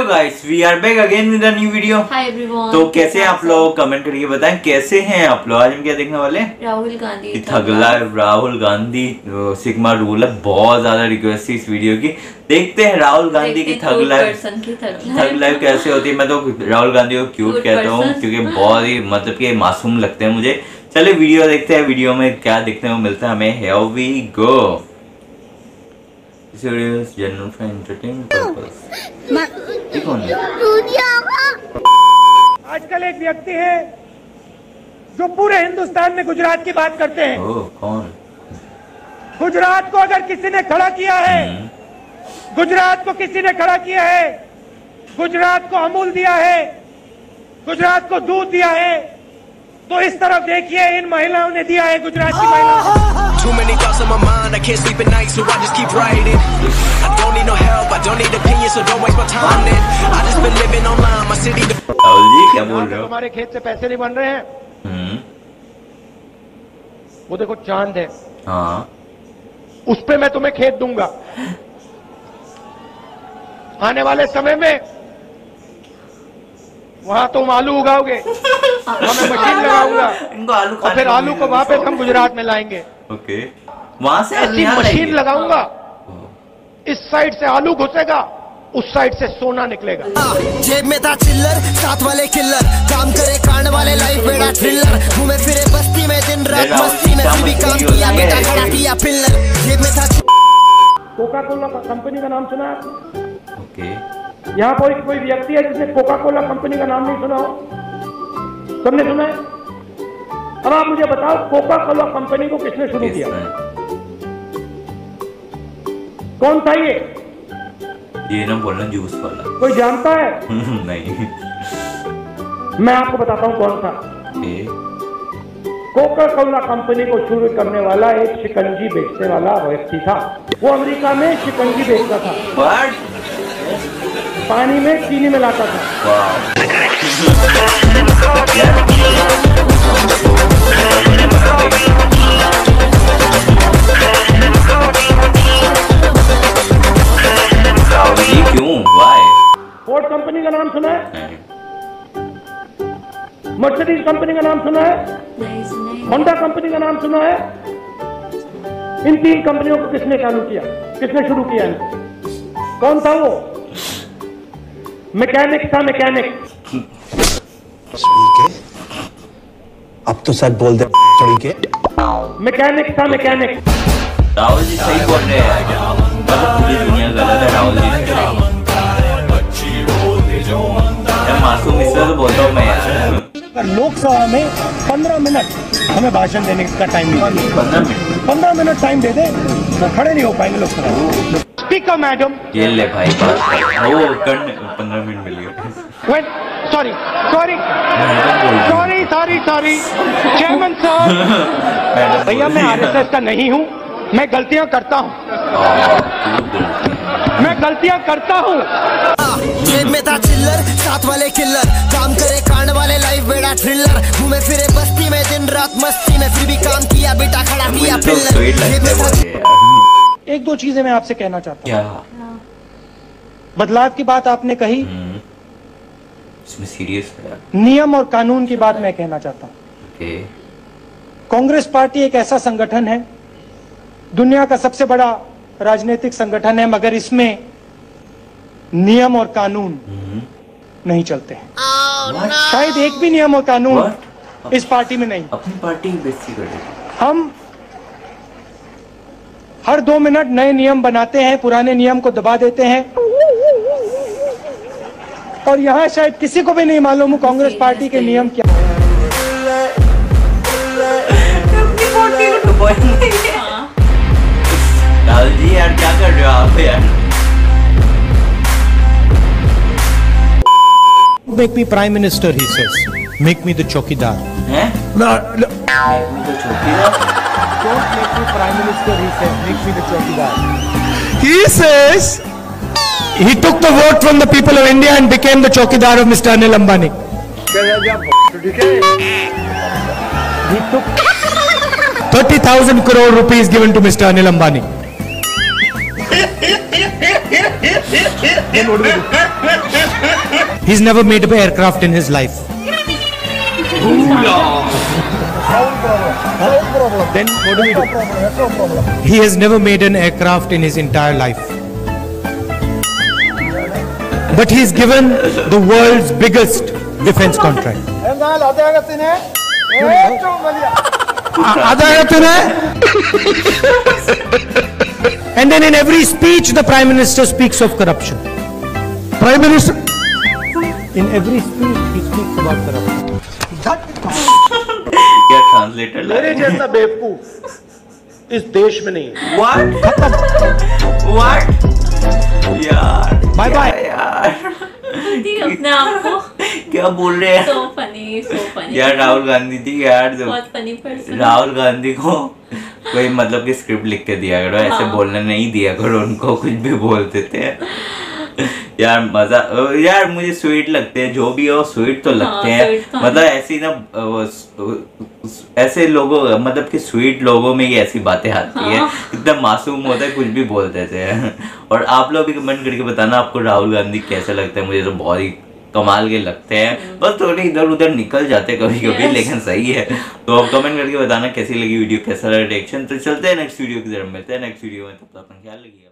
Hello guys, we are back again with a new video. Hi everyone. तो कैसे हैं आप लोग, कमेंट करके बताएं कैसे हैं आप लोग। आज हम क्या देखने वाले हैं? राहुल गांधी थगला, राहुल गांधी सिग्मा रूल है। बहुत ज्यादा रिक्वेस्ट थी इस वीडियो की। देखते हैं राहुल गांधी की थग लाइफ कैसे होती है। मैं तो राहुल गांधी को क्यूट कहता हूँ क्योंकि बहुत ही मतलब की मासूम लगते हैं मुझे। चले वीडियो देखते हैं, वीडियो में क्या देखने को मिलता है हमें। Here we go. This video is general for entertainment purpose. ये कौन है? आजकल एक व्यक्ति है जो पूरे हिंदुस्तान में गुजरात की बात करते हैं। ओह कौन? गुजरात को अगर किसी ने खड़ा किया है, गुजरात को किसी ने खड़ा किया है, गुजरात को अमूल दिया है, गुजरात को दूध दिया है, तो इस तरफ देखिए इन महिलाओं ने दिया है, गुजरात की महिलाओं। हमारे खेत से पैसे नहीं बन रहे हैं, वो देखो चांद है, उस पे मैं तुम्हें खेत दूंगा। आने वाले समय में वहाँ तुम आलू उगाओगे, हमें मशीन लगाऊंगा इनको आलू, और फिर आलू को वापस हम गुजरात में लाएंगे। ओके, वहाँ से ऐसी मशीन लगाऊंगा, इस साइड से आलू घुसेगा, उस साइड से सोना निकलेगा। जेब में था चिल्लर, साथ वाले किल्लर, काम करे कांड वाले, लाइफ बेड़ा थ्रिलर, घूमे फिरे बस्ती में दिन रात मस्ती में, भी काम किया बेटा खड़ा किया पिल्लर। जेब में था। कोका कोला कंपनी का नाम सुना? ओके, यहाँ पर कोई व्यक्ति है जिसने कोका कोला कंपनी का नाम नहीं सुना हो? सबने सुना है। अब आप मुझे बताओ कोका कोला कंपनी को किसने शुरू किया? कौन था ये ना बोलना जूस वाला। कोई जानता है? नहीं। मैं आपको बताता हूँ कौन था। कोका कोला कंपनी को शुरू करने वाला एक शिकंजी बेचने वाला व्यक्ति था। वो अमेरिका में शिकंजी बेचता था, पानी में चीनी मिलाता था। क्यों? वाई? फोर्ड कंपनी का नाम सुना है? मर्सिडीज कंपनी का नाम सुना है? होंडा कंपनी का नाम सुना है? इन तीन कंपनियों को किसने चालू किया, किसने शुरू किया? कौन था वो? मैकेनिक था, मैकेनिक। अब तो सच बोल दे। मैकेनिक था, मैकेनिक। राहुल जी सही बोल रहे हैं, गलत है राहुल जी। मासूम इससे तो बोलता हूँ मैं यार। लोकसभा में 15 मिनट हमें भाषण देने का टाइम नहीं है। 15 मिनट टाइम दे दे तो खड़े नहीं हो पाएंगे लोकसभा। स्पीकर मैडम, ये ले भाई बात। 15 मिनट मिल गए। Sorry sorry sorry sorry sorry chairman sir. भैया मैं आरएसएस का नहीं हूँ, मैं गलतियाँ करता हूँ, मैं गलतियाँ करता हूँ। जेब में था चिल्लर, साथ वाले किल्लर, काम करे कांड वाले, लाइफ बेड़ा थ्रिलर, घूमे फिरे बस्ती में दिन रात मस्ती में, फिर भी काम किया बेटा खड़ा किया पिल्लर। एक दो चीजें मैं आपसे कहना चाहता हूँ। बदलाव की बात आपने कही, इसमें सीरियस है। नियम और कानून की बात मैं कहना चाहता हूँ। कांग्रेस पार्टी एक ऐसा संगठन है, दुनिया का सबसे बड़ा राजनीतिक संगठन है, मगर इसमें नियम और कानून नहीं चलते हैं। शायद एक भी नियम और कानून इस पार्टी में नहीं। अपनी पार्टी हम हर 2 मिनट नए नियम बनाते हैं, पुराने नियम को दबा देते हैं। और यहाँ शायद किसी को भी नहीं मालूम कांग्रेस पार्टी के नियम क्या है। जी यार क्या कर रहे हो आप यार? Make me prime minister, he says. Make me the चौकीदार। हैं? Make me the चौकीदार। Don't make me prime minister, he says. Make me the चौकीदार। He says he took the vote from the people of India and became the चौकीदार of Mr. Anil Ambani. He took 30,000 crore rupees given to Mr. Anil Ambani. He's never made up an aircraft in his life. Then what do we do? He has never made an aircraft in his entire life. But he's given the world's biggest defense contract. And then in every speech, the Prime Minister speaks of corruption. Prime Minister. In every speech, he speaks about corruption. क्या translator मेरे जैसा बेवकूफ इस देश में नहीं है. What? यार बाय बाय यार. अपने आप को क्या बोल रहे हैं. So funny यार. राहुल गांधी जी यार बहुत funny person. राहुल गांधी को कोई मतलब की स्क्रिप्ट लिख के दिया करो. ऐसे बोलने नहीं दिया करो उनको. कुछ भी बोल देते हैं यार. मजा यार. मुझे स्वीट लगते हैं जो भी हो. स्वीट तो लगते हैं मतलब ऐसी ना ऐसे लोगों मतलब कि स्वीट लोगों में ही ऐसी बातें आती है. इतना मासूम होता है कुछ भी बोल देते हैं. और आप लोग भी कमेंट करके बताना आपको राहुल गांधी कैसे लगते हैं. मुझे तो बहुत ही कमाल के लगते हैं. बस थोड़े इधर उधर निकल जाते हैं कभी कभी लेकिन सही है. तो आप कमेंट करके बताना कैसी लगी वीडियो, कैसा लगा रिएक्शन. तो चलते हैं नेक्स्ट वीडियो की तरफ. मिलते हैं नेक्स्ट वीडियो में. तब तक अपना ख्याल रखिए.